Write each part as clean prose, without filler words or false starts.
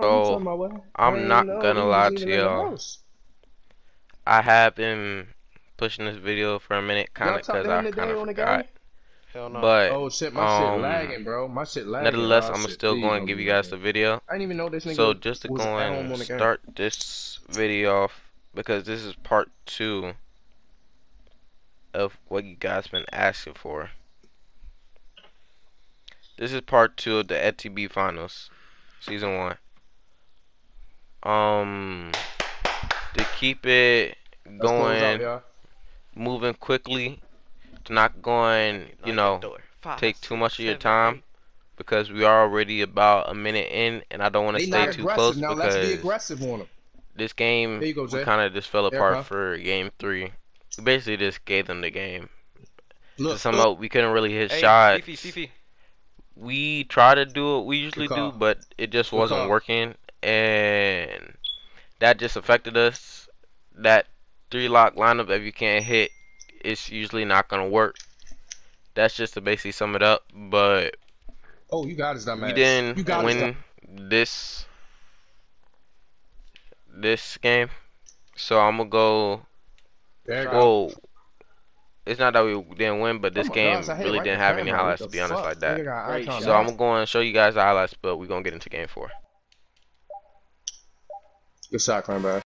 So, I'm not gonna lie to y'all. I have been pushing this video for a minute, kind of, because I kind of forgot. Hell no. But, oh shit, my shit lagging, bro. My shit lagging. Nevertheless, I'm still going to give you guys the video. I didn't even know this nigga. So, just to go and start this video off, because this is part 2 of what you guys been asking for. This is part 2 of the FTB finals, season 1. To keep it going, moving quickly, to not going, you know, take too much of your time, because we are already about a minute in, and I don't want to stay too close because this game kind of just fell apart for game 3. We basically just gave them the game. To sum up, we couldn't really hit shots. We try to do what we usually do, but it just wasn't working, and that just affected us. That 3-lock lineup, if you can't hit, it's usually not gonna work. That's just to basically sum it up. But we didn't win this game, so I'm gonna go. Whoa, it's not that we didn't win, but this game really didn't have any highlights, to be honest, like that. So I'm gonna go and show you guys the highlights, but we're gonna get into game 4. Good shot, Clanbash.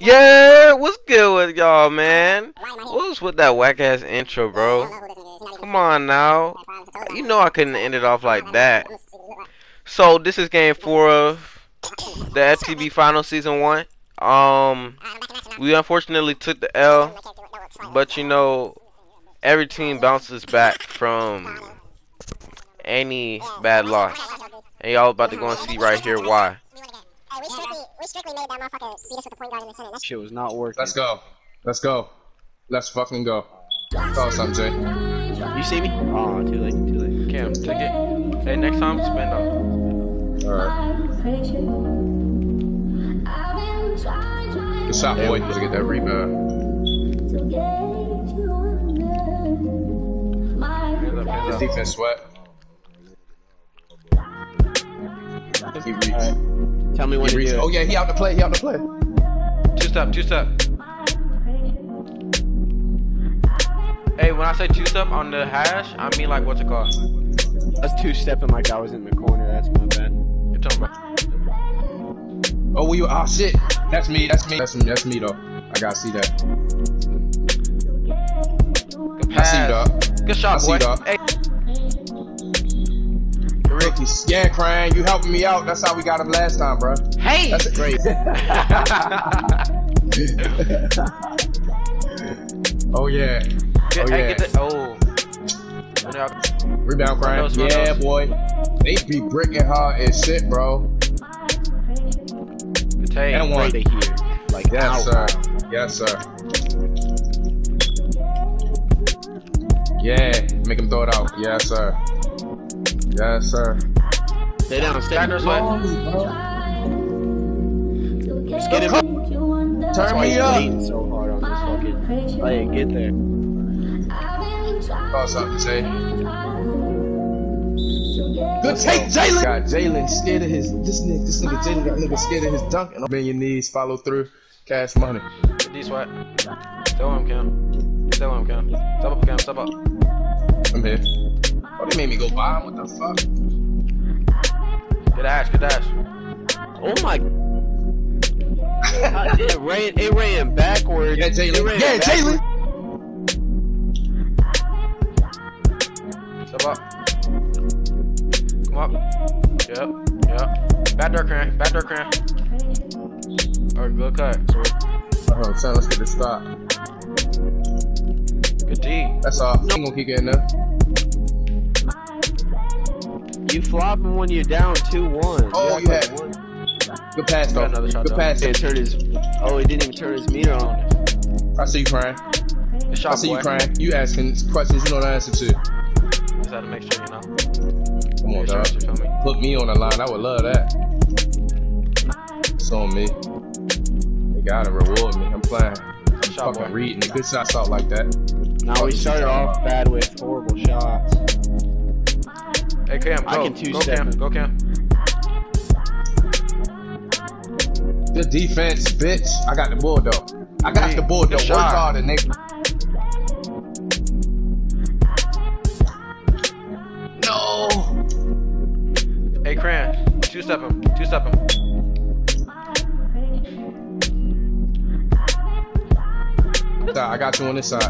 Yeah, what's good with y'all, man? What's with that whack-ass intro, bro? Come on now. You know I couldn't end it off like that. So, this is game 4 of the FTB Finals Season 1. We unfortunately took the L, but you know, every team bounces back from any bad loss. And y'all about to go and see right here why. We strictly made that motherfucker beat us with the point guard in the center. That shit was not working. Let's go. Let's go. Let's fucking go. Call something, Jay. You see me? Oh, too late. Too late. Cam, take it. Hey, next time, spend up. Alright. Good shot, boy. Let's get that rebound. This defense sweat. Right. Tell me when he reaches. Oh yeah, he out to play. He out to play. Two step. Hey, when I say two step on the hash, I mean like what's it called? That's two stepping like I was in the corner. That's my bad. You're talking about. Oh, you? Ah, shit. That's me. That's me though. I gotta see that. Good pass. I see you, dog. Good shot, boy. Hey. Yeah, Crane, you helping me out. That's how we got him last time, bro. Hey! That's crazy. Oh, yeah. Rebound, Crane. Yeah, boy. They be bricking hard as shit, bro. And one. Like, yes, sir. Yes, sir. Yeah. Make him throw it out. Yes, sir. Yes, sir. Stay down, Stagners wet. Just get him. Turn me up. So hard on this fucking. Hey, get there. Toss up, Jay. Good take, Jalen. Got Jalen scared of his. This nigga Jalen got nigga scared of his dunk. And bend your knees, follow through, cash money. D swat. Tell him, Cam. Step up, Cam. I'm here. Oh, they made me go by him, what the fuck? Good dash. Oh my... it ran backwards. Yeah, Jalen. Step up. Come up. Yep. Back door crank. Alright, good cut. Oh, son, let's get this stop. Good D. That's all. I'm gonna keep getting there. You flopping when you're down 2-1. Oh, you had one. Good pass, though. Good pass. He turned his. Oh, he didn't even turn his meter on. I see you crying. I see you crying. You asking questions you know the answer to. Just had to make sure you know. Come on, dog. Put me on the line. I would love that. It's on me. They gotta reward me. I'm playing. I'm fucking reading. Good shots out like that. Now we started off bad with horrible shots. Hey, Cam, go. I can two step. Go, Cam. The defense, bitch. I got the bulldog. I got the bulldog. Work harder, nigga. No. Hey, Cram. Two-step him. Two-step him. I got you on this side.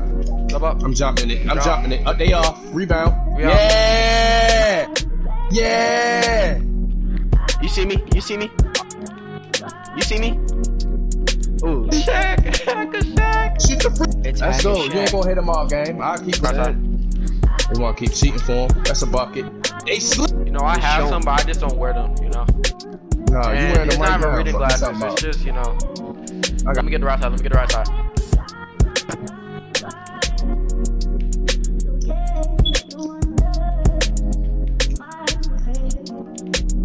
Up, up. I'm dropping it. I'm dropping it. They off. Rebound. We yeah. Off. Yeah. You see me? You see me? You see me? Ooh. Shaq. Shoot the free. Let's go. You ain't gonna hit them all, game. I'll keep running. They wanna keep cheating for them. That's a bucket. They slip. You know, I have some, but I just don't wear them. You know. No, you wearing them right now. It's not even reading glasses. It's just, you know. Let me get the right side. Let me get the right side.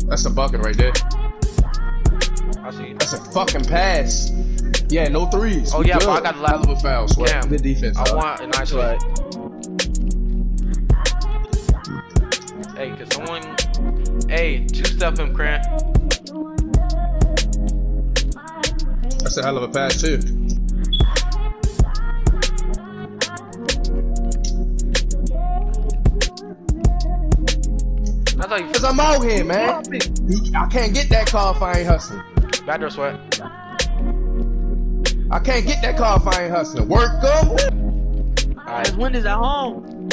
That's a bucket right there. I see you. That's a fucking pass. Yeah, no threes. Oh, yeah, but I got a lot of fouls. Damn. Good defense. I want a nice play. Hey, cause someone. Hey, two-step him, Cran. That's a hell of a pass, too. Cause I'm out here, man. I can't get that car if I ain't hustling. Back door sweat. I can't get that car if I ain't hustling. Work go. Alright, his windows at home.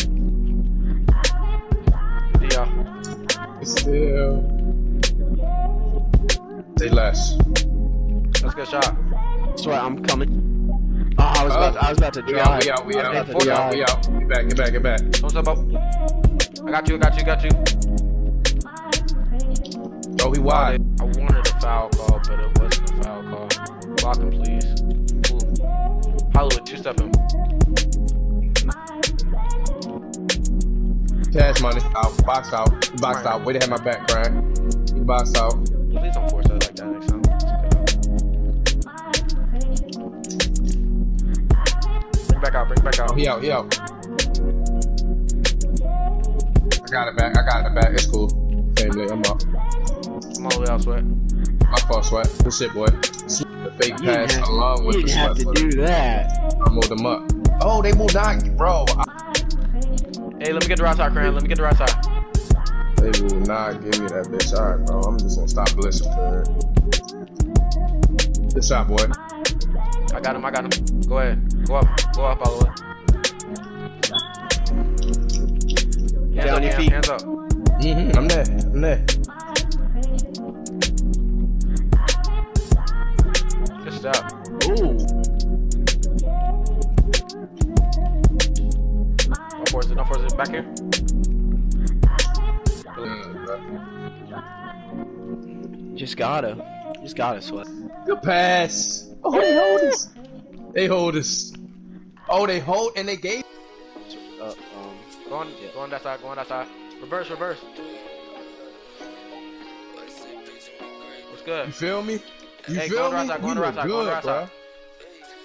Yeah. Still. They less. Let's get a shot. Swear, I'm coming. Oh, I was about to drive. We out, we out, we out, we out, we out. Get back, get back, get back. What's up, bro? I got you, got you, got you. Oh, he wide. I wanted a foul call, but it wasn't a foul call. Block him, please. Ooh. Hollywood, two-step him. Cash money. Out. Box out. Box out. Way to have my back, Brian. He boxed out. Please don't force that like that next time. Bring back out. Bring back out. Oh, he out. He out. I got it back. I got it back. It's cool. Family, I'm up. I'm all the way out, Sweat. My fault, Sweat. Good shit, boy. The fake pass along with the Sweat. You didn't have to do that. I moved them up. Oh, they moved on, bro. Hey, let me get the right side, Cran. Let me get the right side. They will not give me that bitch. All right, bro. I'm just gonna stop listening to it. Good shot, boy. I got him. I got him. Go ahead. Go up. Go up all the way. Hands up, your feet. Hands up. Mm-hmm. I'm there. I'm there. Up. Ooh. No force it, no force it. Back here. Just gotta Sweat. Good pass. Oh, they hold us. They hold us. Oh, they hold and they gave. Go on, go on that side, go on that side. Reverse, reverse. What's good? You feel me? You hey, feel me? You were good, bro.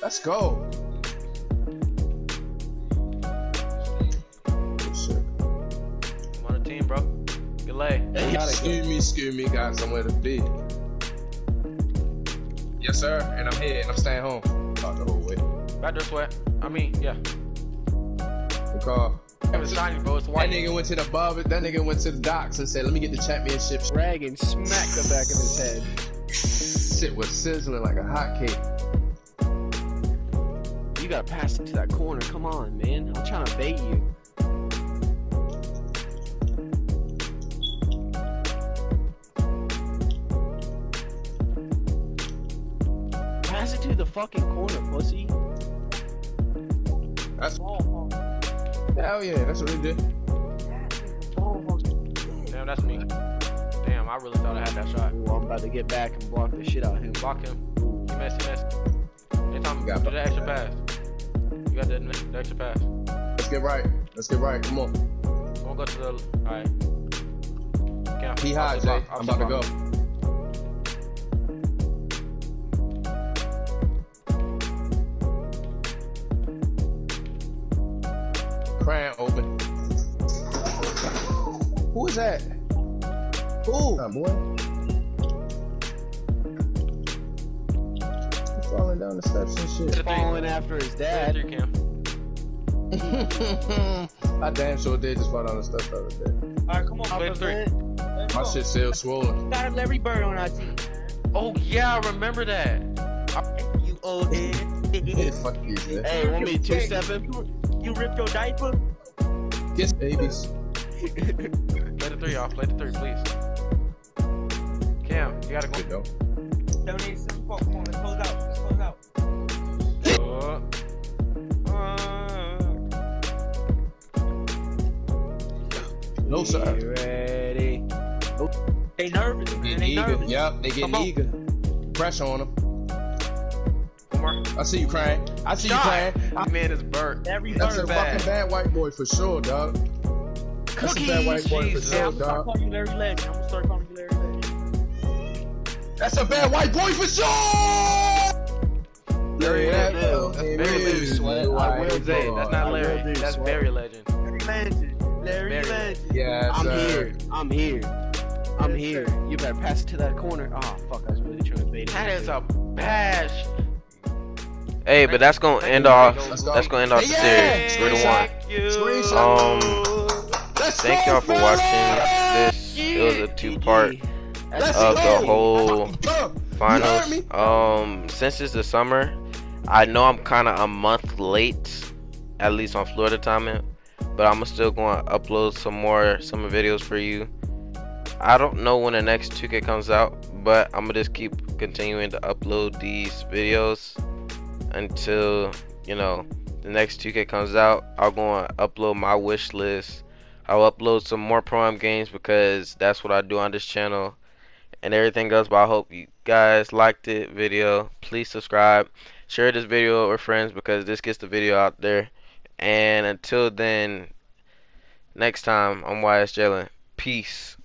Let's go. I'm on the team, bro. Good lay. Excuse me, got somewhere to be. Yes, sir. And I'm here, and I'm staying home. Talk the whole way. Back this way. I mean, yeah. Good call. Shiny, bro. It's white. That nigga went to the bar. That nigga went to the docks and said, "Let me get the championship." Rag and smack the back of his head. Shit was sizzling like a hot cake. You gotta pass it to that corner. Come on, man. I'm trying to bait you. Pass it to the fucking corner, pussy. That's all. Hell yeah, that's what they did. Damn, that's me. Damn, I really thought I had that shot. Ooh, I'm about to get back and block the shit out of him. Block him. He messed, he messed. Anytime you got do that extra pass. You got that extra pass. Let's get right. Let's get right. Come on. I'm gonna go to the. Alright. Can't. He high, Jay. I'm about to go. Cran open. Who is that? Who? That boy. He's falling down the steps and shit. Falling after his dad. I damn sure did just fall down the steps the other day. Alright, come on, play three. My shit still swollen. Got a Larry Bird on our team. Oh yeah, I remember that. You old head. Hey, fuck these man. Hey, want me 2-stepping? You ripped your diaper? Yes, babies. Play the three, y'all. Play the three, please. Cam, you gotta go. Donate some popcorn. Let's close out. Let's close out. No, sir. You ready? Oh. They nervous, man. They nervous. Yep, they getting eager. Pressure on them. I see you crying. I see you crying. My man is burnt. That's a fucking bad white boy for sure, dog. That's a bad white boy for sure, dog. I'm gonna call you Larry Legend. I'm gonna start calling you Larry Legend. That's a bad white boy for sure. Larry Legend. That's not Larry. That's Barry Legend. Larry Legend. Larry Legend. Yeah, I'm here. I'm here. I'm here. You better pass it to that corner. Oh fuck, I was really trying to bait it. That is a bash. Hey, but that's gonna end off. That's gonna end off the series. 3-1. Thank y'all for watching this. It was a 2-part of the whole finals. Since it's the summer, I know I'm kind of a month late, at least on Florida timing, but I'm still gonna upload some more summer videos for you. I don't know when the next 2K comes out, but I'm gonna just keep continuing to upload these videos. Until, you know, the next 2K comes out, I'll go and upload my wish list. I'll upload some more Prime games because that's what I do on this channel and everything else. But I hope you guys liked the video. Please subscribe, share this video with friends because this gets the video out there. And until then, next time, I'm YsJalen. Peace.